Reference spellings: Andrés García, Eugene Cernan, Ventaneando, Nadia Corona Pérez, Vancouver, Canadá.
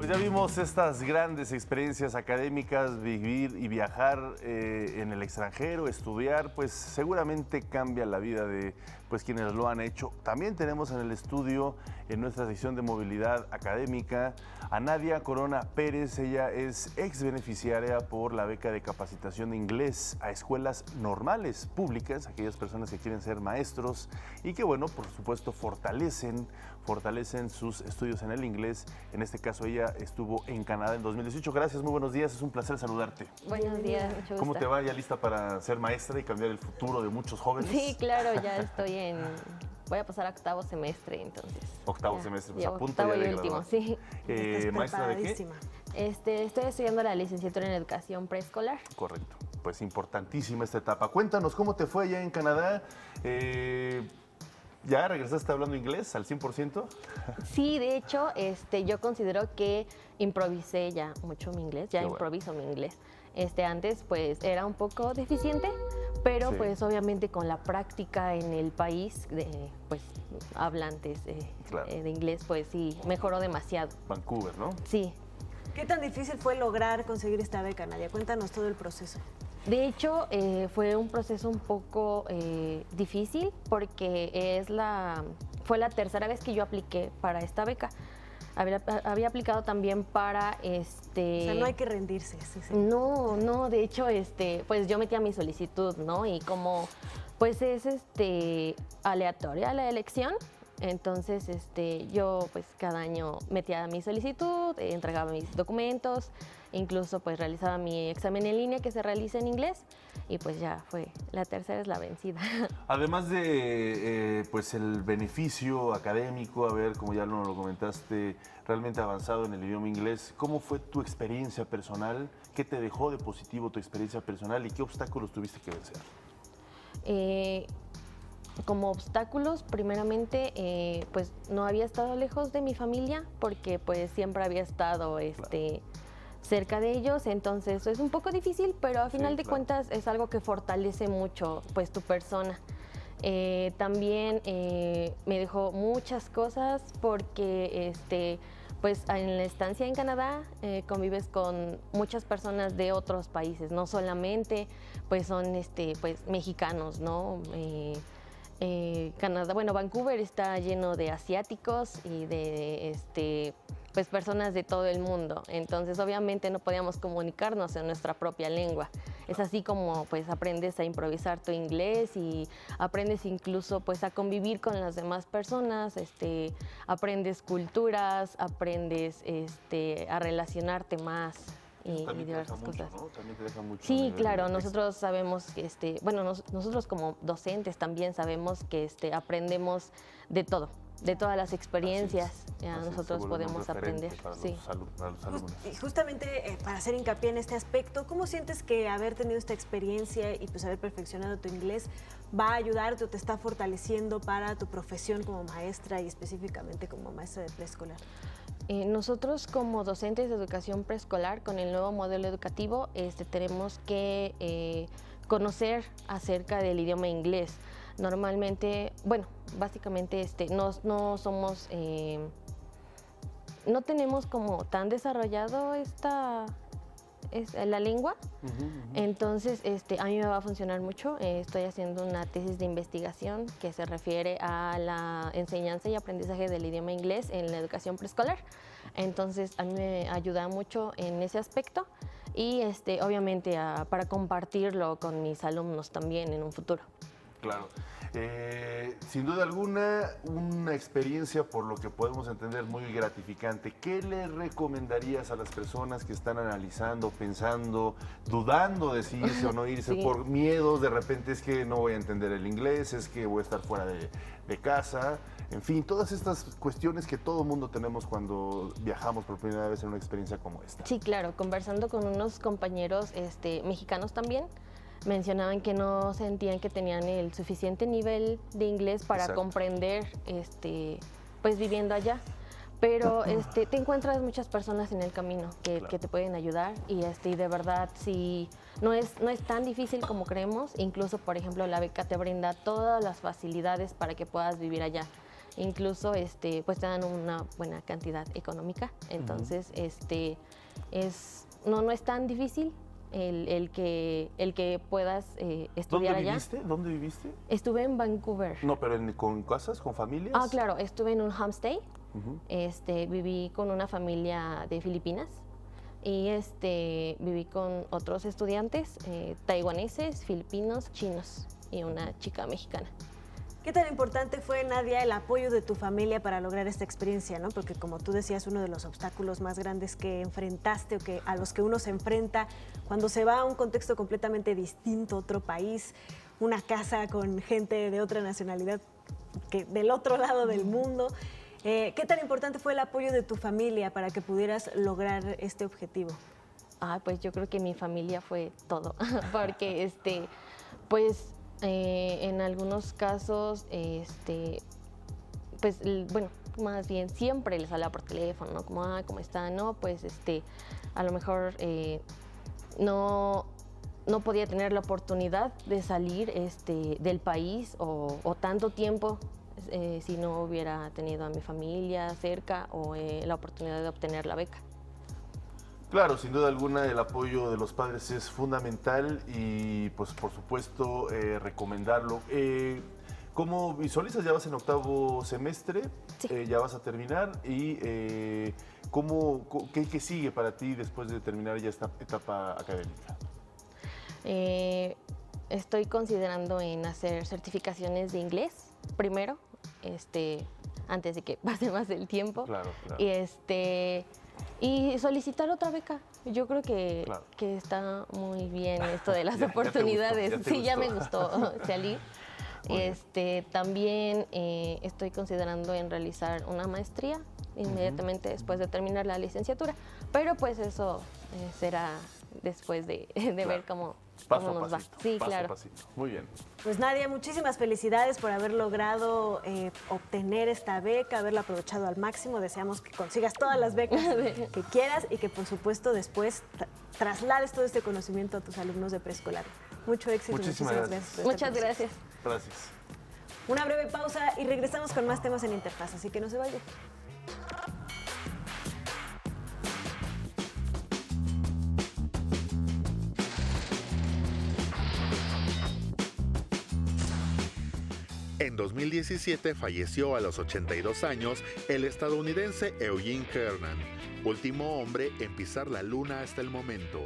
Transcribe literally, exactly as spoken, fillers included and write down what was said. Pues ya vimos estas grandes experiencias académicas, vivir y viajar eh, en el extranjero, estudiar, pues seguramente cambia la vida de pues, quienes lo han hecho. También tenemos en el estudio, en nuestra sección de movilidad académica, a Nadia Corona Pérez. Ella es ex beneficiaria por la beca de capacitación de inglés a escuelas normales públicas, aquellas personas que quieren ser maestros y que, bueno, por supuesto, fortalecen, fortalecen sus estudios en el inglés. En este caso, ella estuvo en Canadá en dos mil dieciocho. Gracias, muy buenos días, es un placer saludarte. Buenos días, mucho gusto. ¿Cómo te va? ¿Ya lista para ser maestra y cambiar el futuro de muchos jóvenes? Sí, claro, ya estoy en... Voy a pasar a octavo semestre, entonces. Octavo ya, semestre, pues apunta ya de último, sí. Eh, ¿Maestra de qué? Este, estoy estudiando la licenciatura en educación preescolar. Correcto, pues importantísima esta etapa. Cuéntanos, ¿cómo te fue allá en Canadá? Eh... ¿Ya regresaste hablando inglés al cien por ciento? Sí, de hecho, este, yo considero que improvisé ya mucho mi inglés, ya Qué improviso bueno. mi inglés. Este, antes, pues, era un poco deficiente, pero, sí. pues, obviamente, con la práctica en el país, de, pues, hablantes eh, claro. eh, de inglés, pues, sí, mejoró demasiado. Vancouver, ¿no? Sí. ¿Qué tan difícil fue lograr conseguir esta beca, Nadia? Cuéntanos todo el proceso. De hecho, eh, fue un proceso un poco eh, difícil porque es la, fue la tercera vez que yo apliqué para esta beca. Había, había aplicado también para... este. O sea, no hay que rendirse. Sí, sí. No, no, de hecho, este, pues yo metía mi solicitud, ¿no? Y como pues es este, aleatoria la elección, entonces este, yo pues cada año metía mi solicitud, entregaba mis documentos, incluso pues realizaba mi examen en línea que se realiza en inglés y pues ya fue, la tercera es la vencida. Además de eh, pues el beneficio académico, a ver, como ya lo, lo comentaste, realmente avanzado en el idioma inglés, ¿cómo fue tu experiencia personal? ¿Qué te dejó de positivo tu experiencia personal y qué obstáculos tuviste que vencer? Eh... Como obstáculos, primeramente, eh, pues no había estado lejos de mi familia porque pues siempre había estado este, claro. cerca de ellos, entonces es un poco difícil, pero a final sí, de claro. cuentas es algo que fortalece mucho pues tu persona. Eh, también eh, me dejó muchas cosas porque este, pues en la estancia en Canadá eh, convives con muchas personas de otros países, no solamente pues son este, pues, mexicanos, ¿no? Eh, Eh, Canadá, bueno, Vancouver está lleno de asiáticos y de este, pues, personas de todo el mundo. Entonces, obviamente, no podíamos comunicarnos en nuestra propia lengua. Es así como pues, aprendes a improvisar tu inglés y aprendes incluso pues, a convivir con las demás personas, este, aprendes culturas, aprendes este, a relacionarte más. Y, y diversas cosas. Mucho, ¿no? También te deja mucho. Sí, claro, nosotros sabemos, este, bueno, nos, nosotros como docentes también sabemos que este, aprendemos de todo, de todas las experiencias. Ya nosotros podemos aprender. Para los, sí. salud, para los alumnos. Just, y justamente eh, para hacer hincapié en este aspecto, ¿cómo sientes que haber tenido esta experiencia y pues haber perfeccionado tu inglés va a ayudarte o te está fortaleciendo para tu profesión como maestra y específicamente como maestra de preescolar? Eh, nosotros como docentes de educación preescolar con el nuevo modelo educativo este, tenemos que eh, conocer acerca del idioma inglés. Normalmente, bueno, básicamente este, no, no somos, eh, no tenemos como tan desarrollado esta... es la lengua, uh -huh, uh -huh. entonces este, a mí me va a funcionar mucho. Eh, estoy haciendo una tesis de investigación que se refiere a la enseñanza y aprendizaje del idioma inglés en la educación preescolar, entonces a mí me ayuda mucho en ese aspecto y este, obviamente a, para compartirlo con mis alumnos también en un futuro. Claro. Eh, sin duda alguna, una experiencia por lo que podemos entender muy gratificante. ¿Qué le recomendarías a las personas que están analizando, pensando, dudando de si irse o no irse sí. por miedos? De repente es que no voy a entender el inglés, es que voy a estar fuera de, de casa. En fin, todas estas cuestiones que todo mundo tenemos cuando viajamos por primera vez en una experiencia como esta. Sí, claro. Conversando con unos compañeros este, mexicanos también, mencionaban que no sentían que tenían el suficiente nivel de inglés para Exacto. comprender, este, pues viviendo allá. Pero este, te encuentras muchas personas en el camino que, claro. que te pueden ayudar y este, de verdad sí, no es, no es tan difícil como creemos. Incluso, por ejemplo, la beca te brinda todas las facilidades para que puedas vivir allá. incluso este, pues te dan una buena cantidad económica. Entonces, uh-huh. este, es, no, no es tan difícil el, el, que, el que puedas eh, estudiar allá. ¿Dónde viviste? ¿Dónde viviste? Estuve en Vancouver. No, pero en, ¿con casas, con familias? Ah, claro, estuve en un homestay, uh-huh. este, viví con una familia de Filipinas. Y este, viví con otros estudiantes eh, taiwaneses, filipinos, chinos y una chica mexicana. ¿Qué tan importante fue, Nadia, el apoyo de tu familia para lograr esta experiencia, ¿no? Porque como tú decías, uno de los obstáculos más grandes que enfrentaste o que a los que uno se enfrenta cuando se va a un contexto completamente distinto, otro país, una casa con gente de otra nacionalidad que del otro lado del mundo. Eh, ¿Qué tan importante fue el apoyo de tu familia para que pudieras lograr este objetivo? Ah, pues yo creo que mi familia fue todo, porque este, pues eh, en algunos casos, este, pues bueno, más bien siempre les hablaba por teléfono, ¿no? Como, ah, ¿cómo está? No, pues este, a lo mejor eh, no, no podía tener la oportunidad de salir este, del país o, o tanto tiempo. Eh, si no hubiera tenido a mi familia cerca o eh, la oportunidad de obtener la beca. Claro, sin duda alguna el apoyo de los padres es fundamental y pues por supuesto eh, recomendarlo. Eh, ¿Cómo visualizas? Ya vas en octavo semestre, sí. eh, ya vas a terminar y eh, ¿cómo, qué, qué sigue para ti después de terminar ya esta etapa académica? Eh, estoy considerando en hacer certificaciones de inglés primero. Este, antes de que pase más el tiempo. Claro, claro. Y, este, y solicitar otra beca. Yo creo que, claro. que está muy bien esto de las ya, oportunidades. Ya gustó, ya sí, gustó. ya me gustó salir. Este, también eh, estoy considerando en realizar una maestría inmediatamente uh-huh. después de terminar la licenciatura. Pero pues eso eh, será después de, de claro. ver cómo... Paso a pasito, sí, paso claro. pasito. Muy bien. Pues Nadia, muchísimas felicidades por haber logrado eh, obtener esta beca, haberla aprovechado al máximo. Deseamos que consigas todas las becas que quieras y que por supuesto después tra traslades todo este conocimiento a tus alumnos de preescolar. Mucho éxito. Muchísimas, muchísimas gracias. gracias Muchas gracias. Gracias. Una breve pausa y regresamos con más temas en Interfaz, así que no se vayan. En dos mil diecisiete falleció a los ochenta y dos años el estadounidense Eugene Cernan, último hombre en pisar la luna hasta el momento.